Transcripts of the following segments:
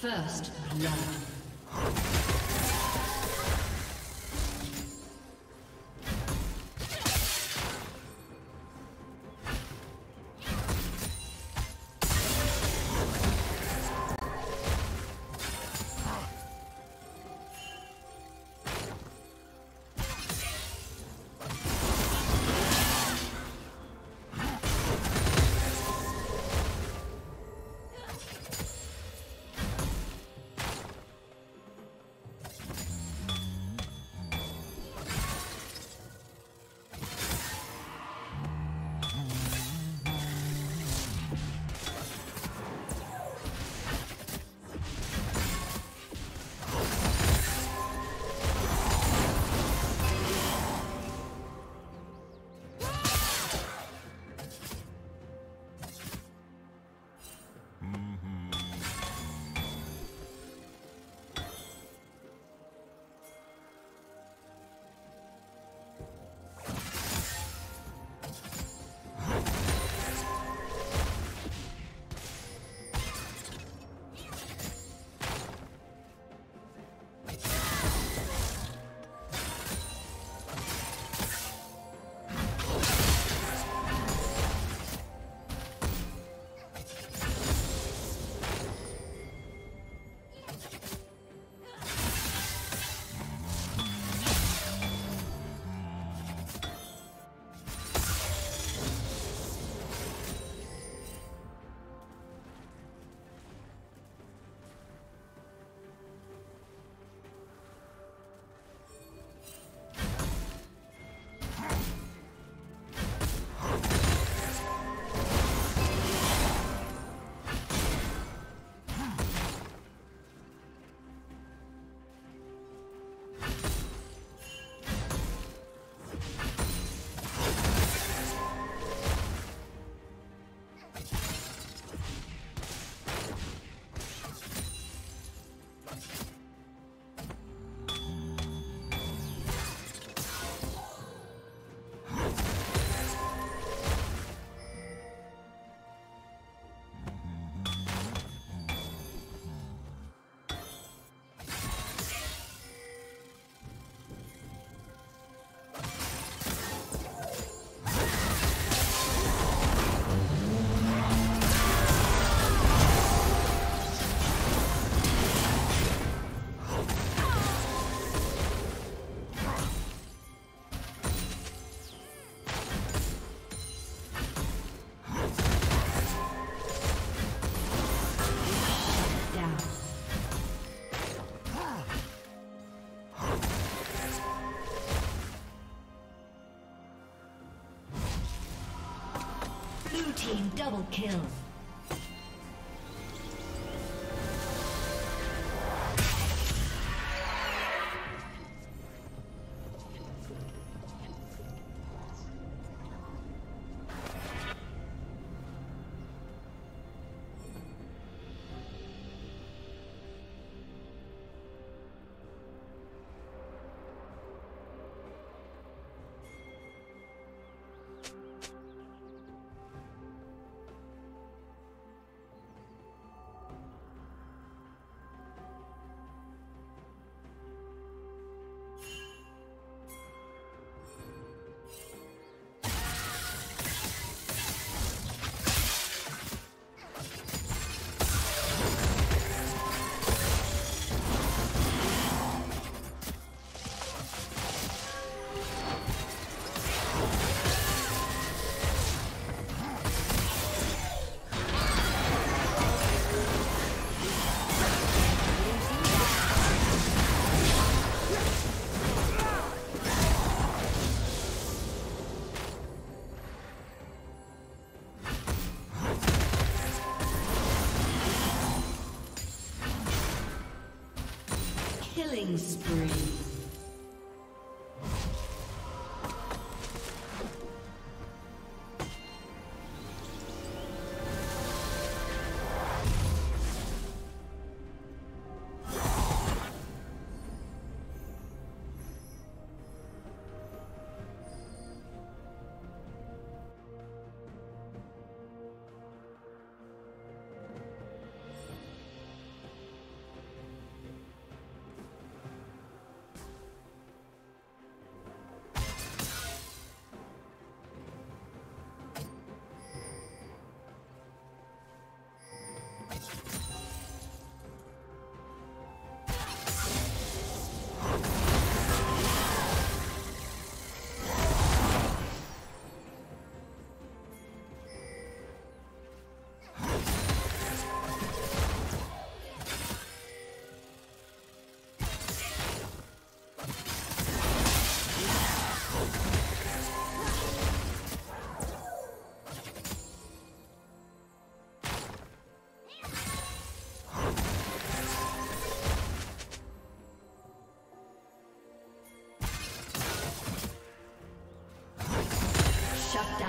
First blood. Team double kill. Killing spree.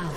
down.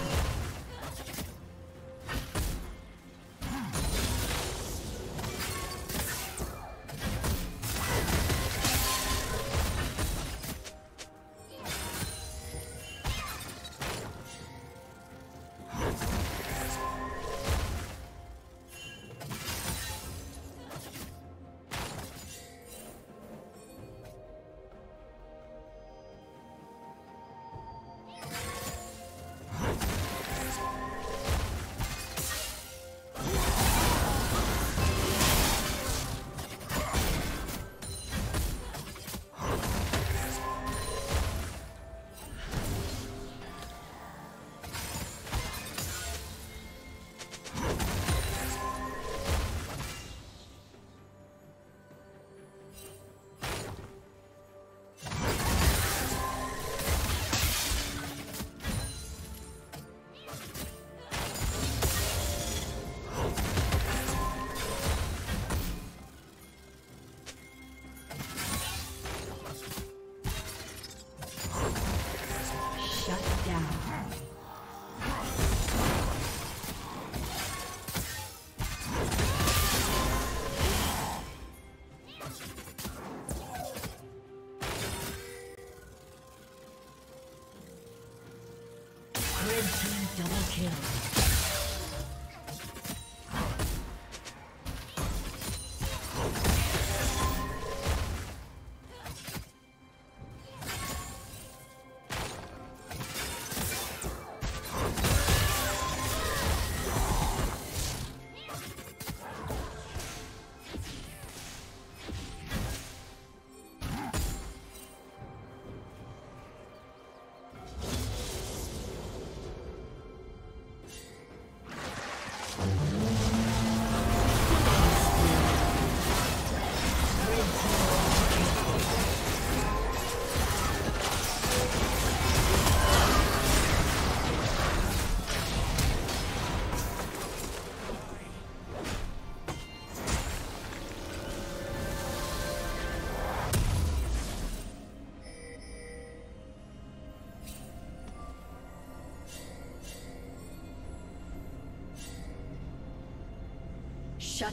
Shut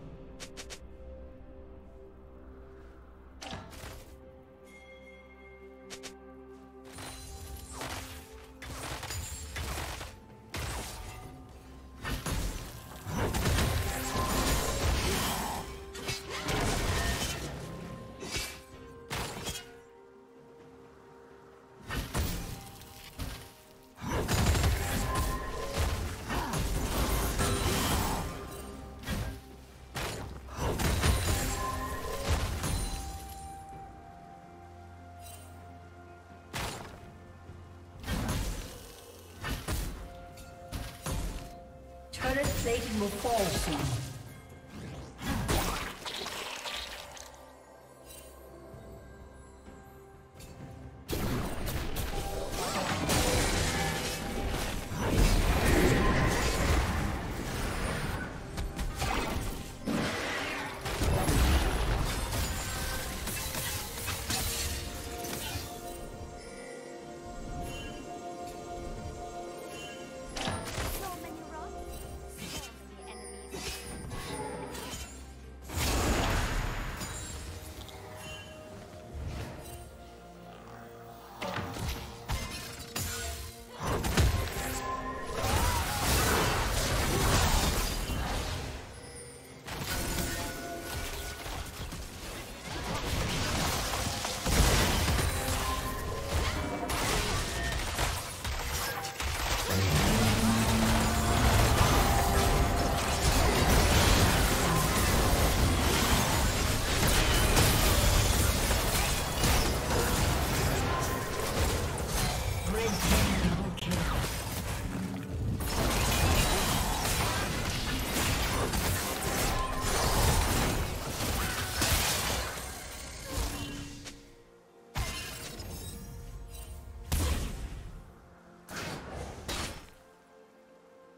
Satan will fall soon.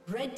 Red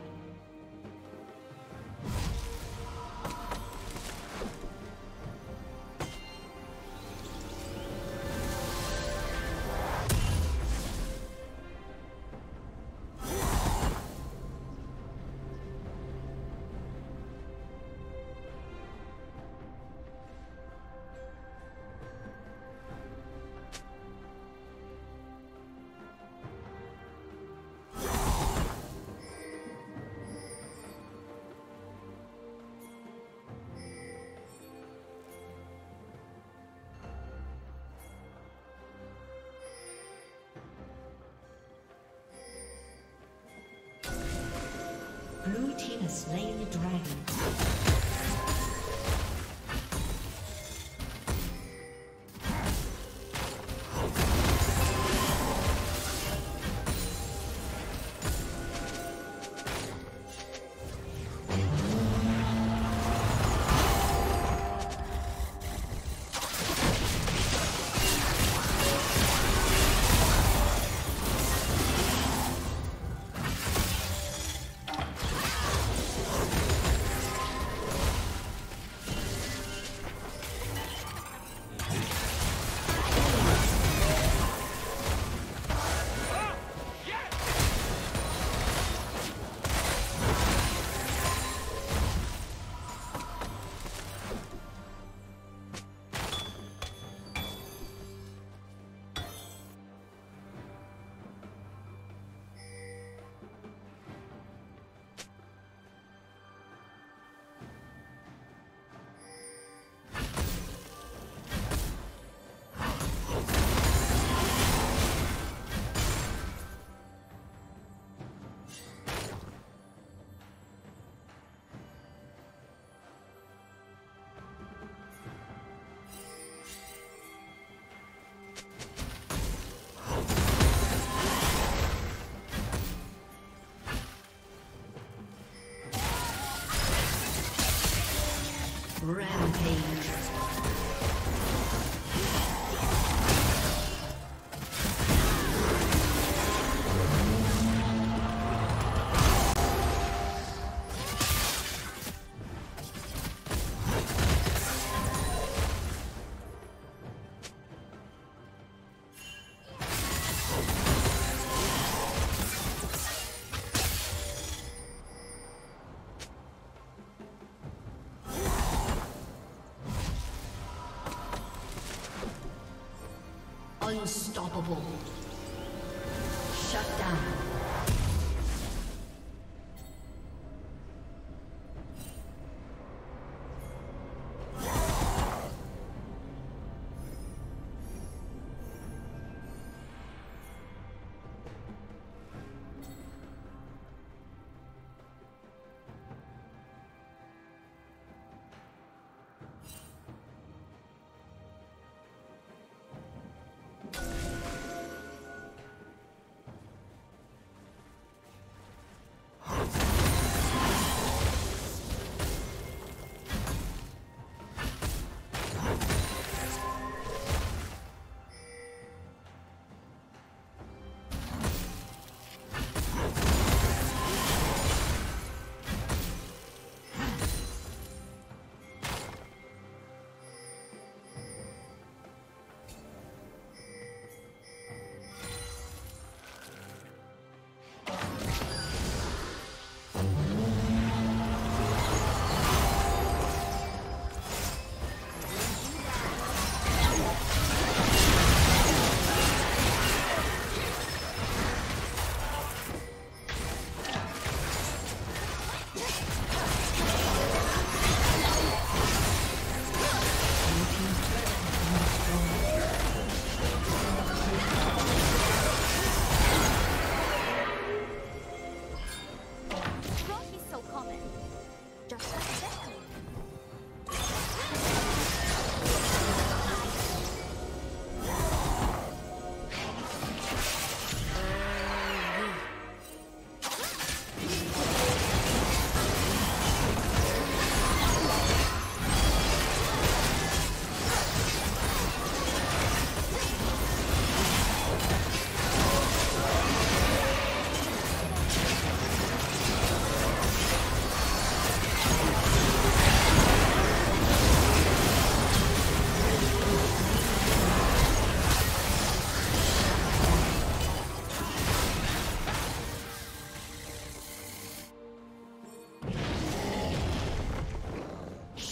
Blue team has slain the dragon. Rampage. Unstoppable. Shut down.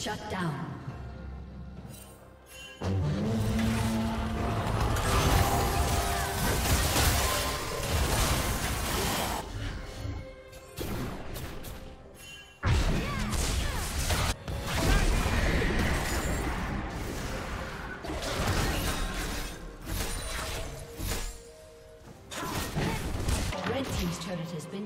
Shut down. Red team's turret has been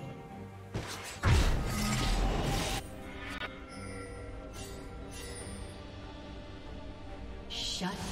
Shut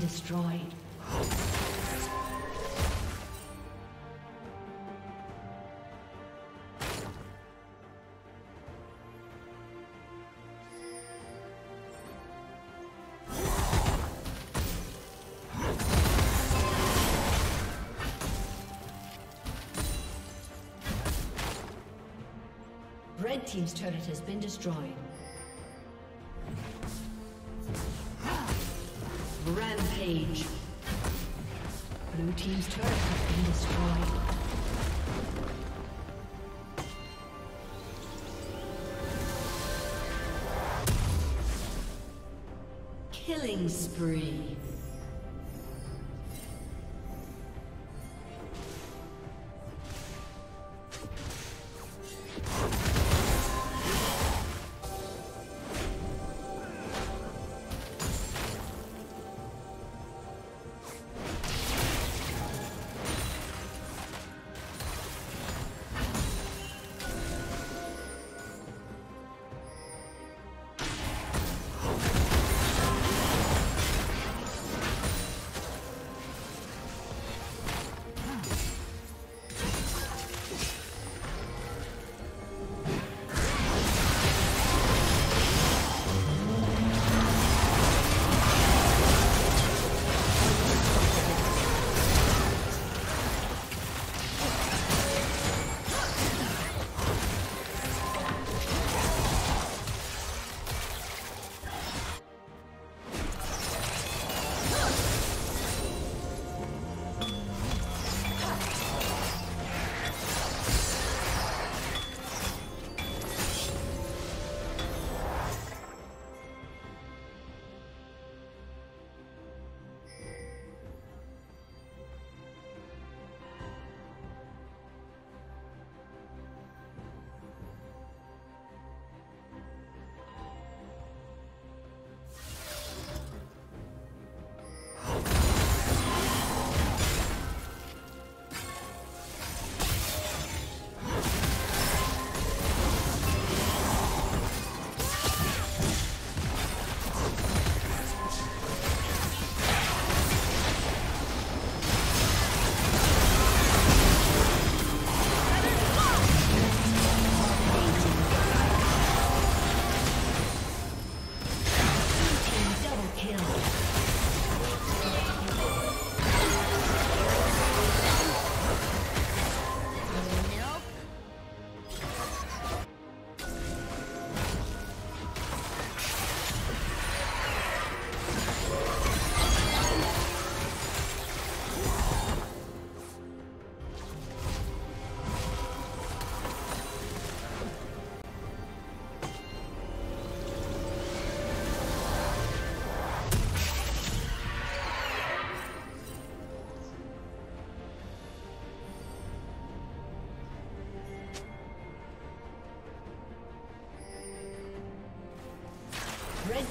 Destroyed. Red team's turret has been destroyed. Rampage. Blue team's turret has been destroyed. Killing spree.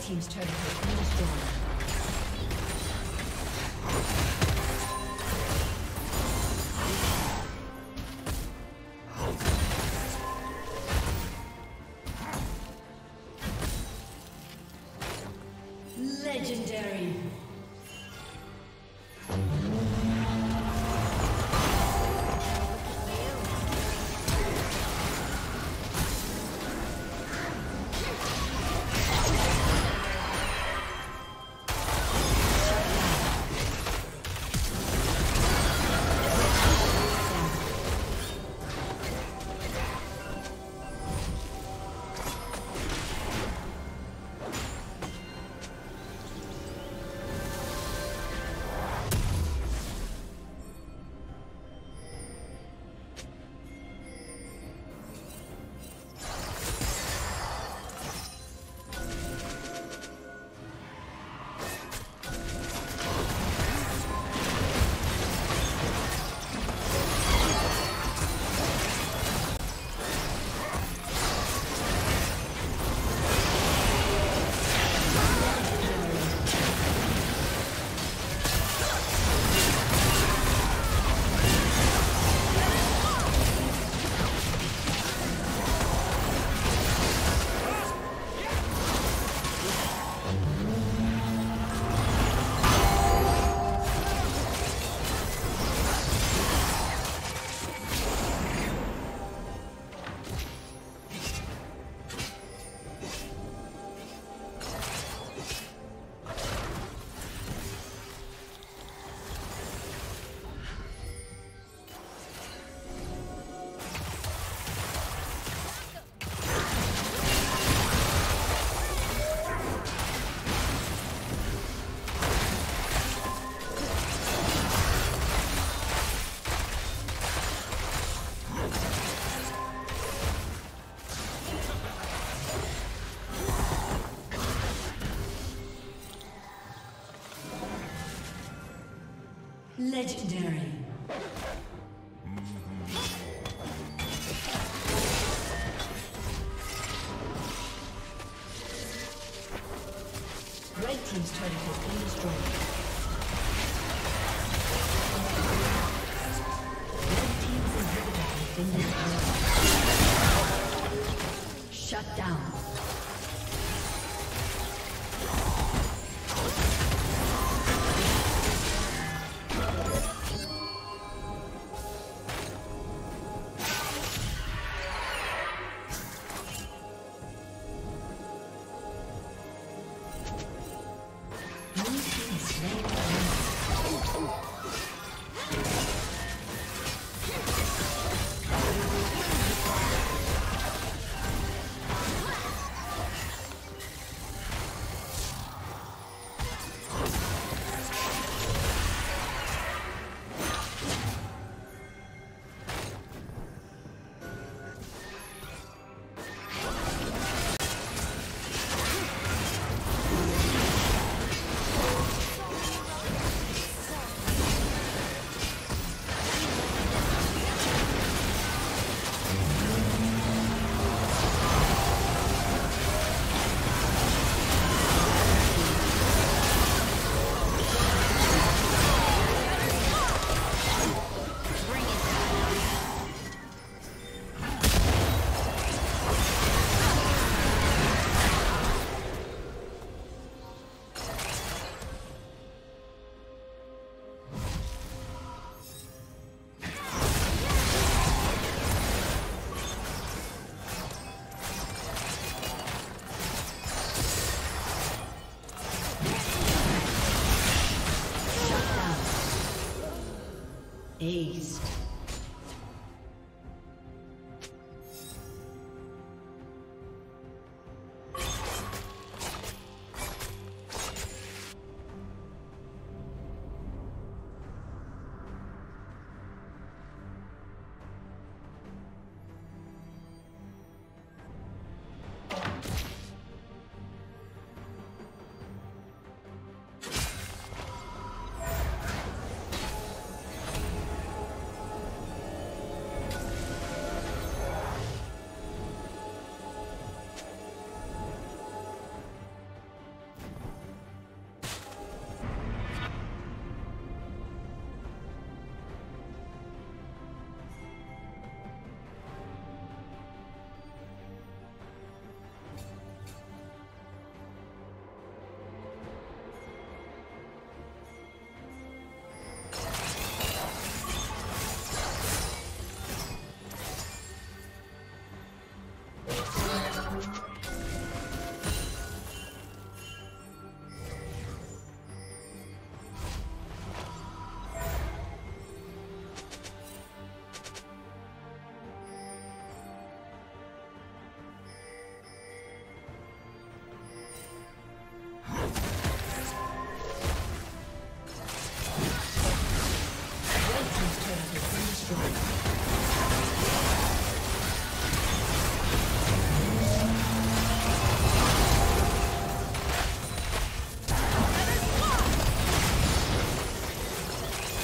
team's turret has been destroyed. Legendary. Red team's turret has been destroyed.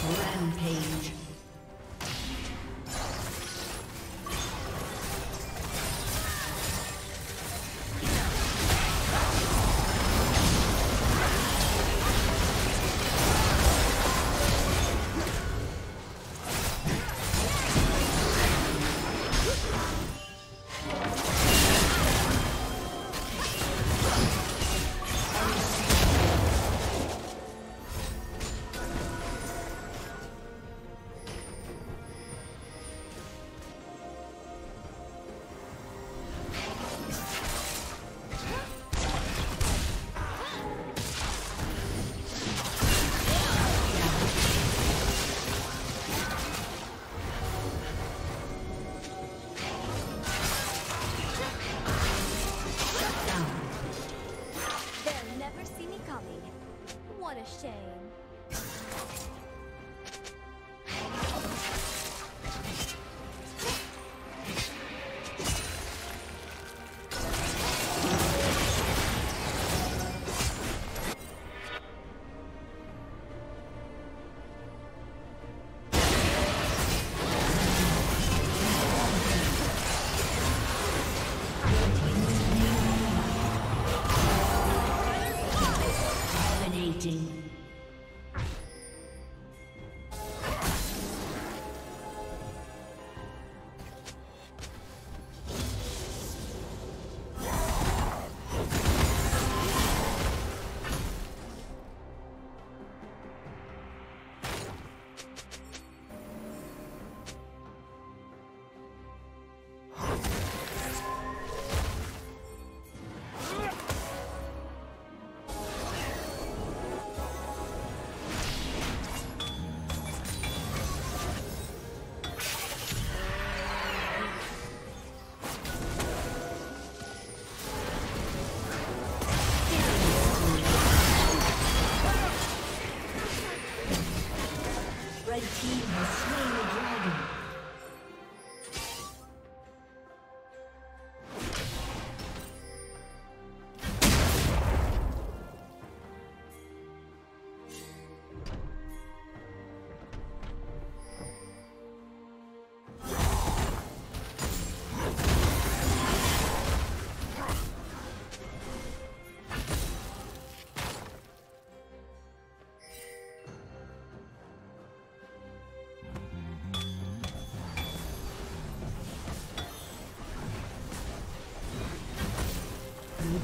Rampage.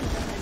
Something.